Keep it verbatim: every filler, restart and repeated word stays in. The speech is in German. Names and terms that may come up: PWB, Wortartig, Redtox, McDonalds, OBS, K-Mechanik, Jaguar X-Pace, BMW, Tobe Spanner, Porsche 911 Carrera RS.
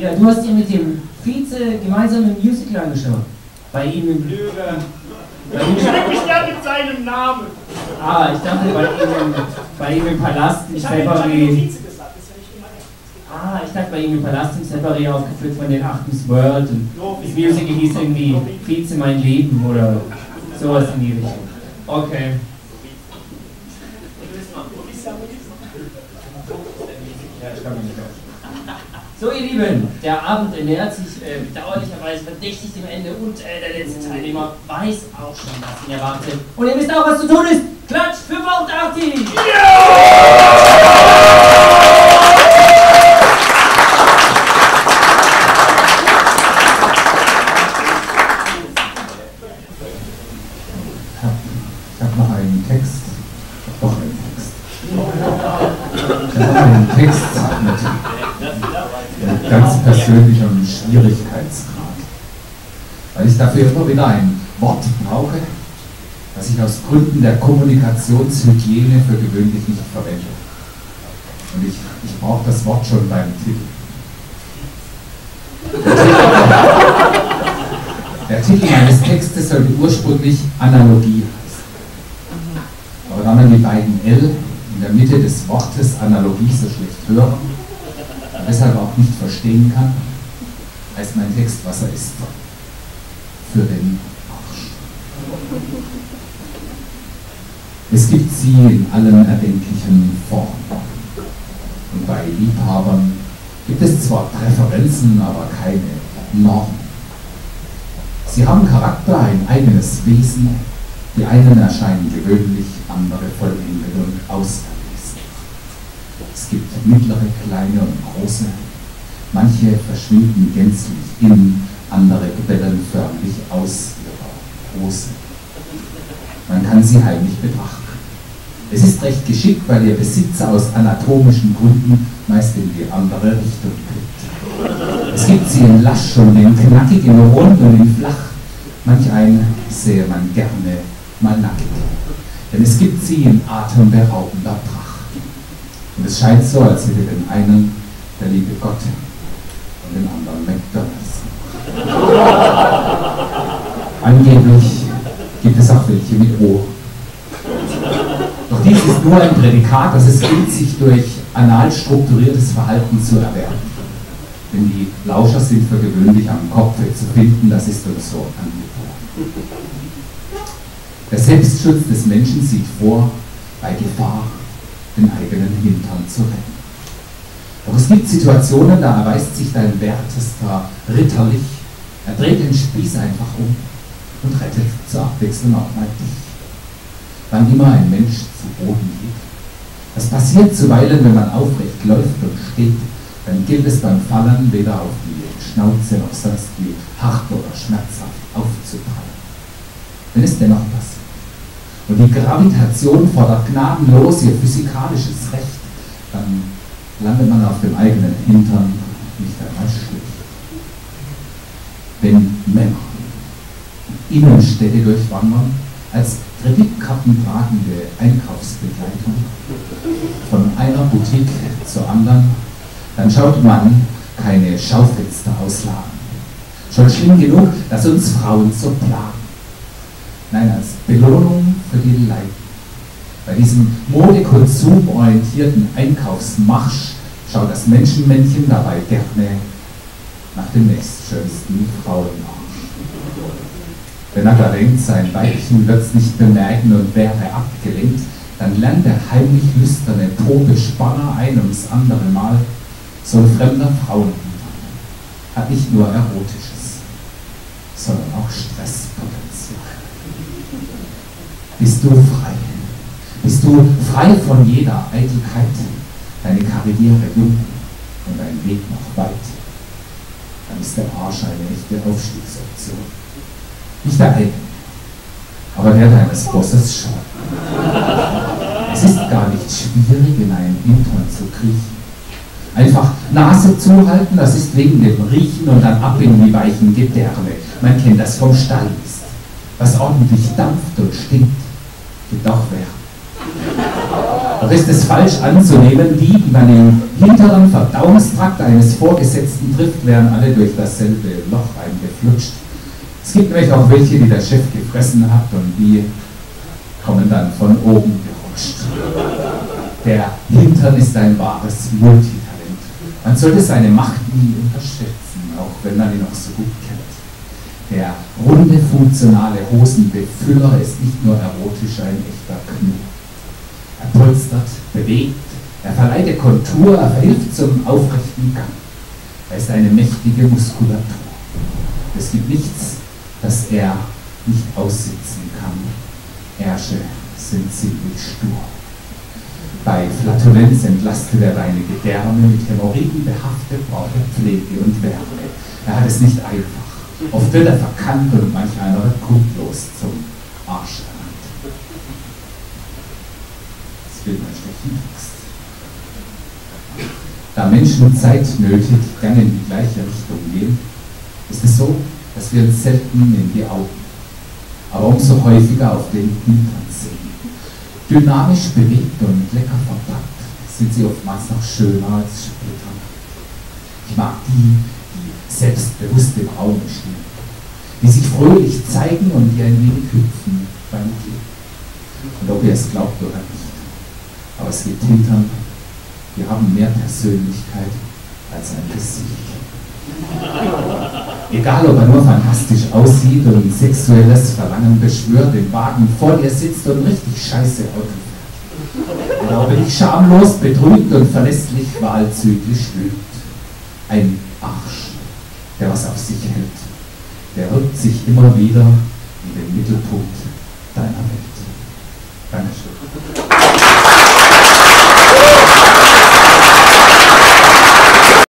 ja, du hast ihn mit dem Vize gemeinsam im Musical angeschaut. Bei ihm im Löwe. Ich schreibe mich ja mit seinem Namen. Ah, ich dachte bei ihm im, bei ihm im Palast im Separé. Ah, ich dachte bei ihm im Palast im Separé aufgeführt von den Achtens World. Und das Musical hieß irgendwie Vize mein Leben oder sowas in die Richtung. Okay. So ihr Lieben, der Abend ernährt sich äh, bedauerlicherweise verdächtig dem Ende und äh, der letzte Teilnehmer weiß auch schon, was ihn erwartet. Und ihr wisst auch, was zu tun ist. Klatscht für Wortartig! Ich habe noch einen Text. Ich habe noch einen Text. Ich habe noch einen Text mit ganz persönlichem Schwierigkeitsgrad, weil ich dafür immer wieder ein Wort brauche, das ich aus Gründen der Kommunikationshygiene für gewöhnlich nicht verwende. Und ich, ich brauche das Wort schon beim Titel. Der Titel meines Textes sollte ursprünglich Analogie heißen. Aber da man die beiden L in der Mitte des Wortes Analogie so schlecht hören, deshalb auch nicht verstehen kann, heißt mein Text, was er ist. Für den Arsch. Es gibt sie in allen erdenklichen Formen. Und bei Liebhabern gibt es zwar Präferenzen, aber keine Normen. Sie haben Charakter, ein eigenes Wesen. Die einen erscheinen gewöhnlich, andere vollmundig und ausgelassen. Es gibt mittlere, kleine und große. Manche verschwinden gänzlich in, andere gebellen förmlich aus ihrer Große. Man kann sie heimlich betrachten. Es ist recht geschickt, weil ihr Besitzer aus anatomischen Gründen meist in die andere Richtung blickt. Es gibt sie in lasch und in knackig, in rund und in flach. Manch einen sähe man gerne mal nackt. Denn es gibt sie in atemberaubender Tracht. Und es scheint so, als hätte den einen der liebe Gott und den anderen McDonalds. Angeblich gibt es auch welche mit O. Doch dies ist nur ein Prädikat, das es gilt, sich durch anal strukturiertes Verhalten zu erwerben. Denn die Lauscher sind für gewöhnlich am Kopfe zu finden, das ist uns so angeboren. Der Selbstschutz des Menschen sieht vor, bei Gefahr den eigenen Hintern zu retten. Doch es gibt Situationen, da erweist sich dein wertester ritterlich, er dreht den Spieß einfach um und rettet zur Abwechslung auch mal dich. Wann immer ein Mensch zu Boden geht, das passiert zuweilen, wenn man aufrecht läuft und steht, dann gilt es beim Fallen weder auf die Schnauze noch sonst wie hart oder schmerzhaft aufzuprallen. Wenn es dennoch passiert, und die Gravitation fordert gnadenlos ihr physikalisches Recht, dann landet man auf dem eigenen Hintern nicht einmal schlecht. Wenn Männer Innenstädte durchwandern, als Kreditkarten tragende Einkaufsbegleitung von einer Boutique zur anderen, dann schaut man keine Schaufensterauslagen. Schon schlimm genug, dass uns Frauen so plagen. Nein, als Belohnung für die Leiden. Bei diesem modekonsumorientierten Einkaufsmarsch schaut das Menschenmännchen dabei gerne nach dem nächstschönsten Frauenarsch. Wenn er da denkt, sein Weibchen wird es nicht bemerken und wäre abgelenkt, dann lernt der heimlich lüsterne Tobe Spanner ein ums andere Mal, so ein fremder Frauenmann hat nicht nur Erotisches, sondern auch Stresspotenzial. Bist du frei? Bist du frei von jeder Eitelkeit? Deine Karriere jung und dein Weg noch weit. Dann ist der Arsch eine echte Aufstiegsoption. Nicht der eigene, aber der deines Bosses schon. Es ist gar nicht schwierig, in einen Hintern zu kriechen. Einfach Nase zuhalten, das ist wegen dem Riechen und dann ab in die weichen Gedärme. Man kennt das vom Stallmist. Was ordentlich dampft und stinkt, gibt auch Wärme. Doch ist es falsch anzunehmen, die, die man im hinteren Verdauungstrakt eines Vorgesetzten trifft, werden alle durch dasselbe Loch eingeflutscht. Es gibt nämlich auch welche, die der Chef gefressen hat und die kommen dann von oben gerutscht. Der Hintern ist ein wahres Multitalent. Man sollte seine Macht nie unterschätzen, auch wenn man ihn auch so gut kennt. Der runde, funktionale Hosenbefüller ist nicht nur erotisch, ein echter Knurr. Er polstert, bewegt, er verleiht der Kontur, er verhilft zum aufrechten Gang. Er ist eine mächtige Muskulatur. Es gibt nichts, das er nicht aussitzen kann. Ärsche sind ziemlich stur. Bei Flatulenz entlastet er reine Gedärme, mit Hämorrhoiden behaftet, braucht er Pflege und Wärme. Er hat es nicht einfach. Oft wird er verkannt und manch einer wird grundlos zum Arsch ernannt. Das will man schlechten Text. Da Menschen zeitnötig gerne in die gleiche Richtung gehen, ist es so, dass wir uns selten in die Augen, aber umso häufiger auf den Hintern sehen. Dynamisch bewegt und lecker verpackt sind sie oftmals noch schöner als später. Ich mag die, die selbstbewusst im Raum stehen, die sich fröhlich zeigen und die ein wenig hüpfen beim Gehen. Und ob ihr es glaubt oder nicht, aber es gibt Hintern, die haben mehr Persönlichkeit als ein Gesicht. Egal, ob er nur fantastisch aussieht und sexuelles Verlangen beschwört, im Wagen vor dir sitzt und richtig scheiße Auto fährt. Oder ob er dich schamlos betrügt und verlässlich wahlzüglich lügt. Ein Arsch, der was auf sich hält, der rückt sich immer wieder in den Mittelpunkt.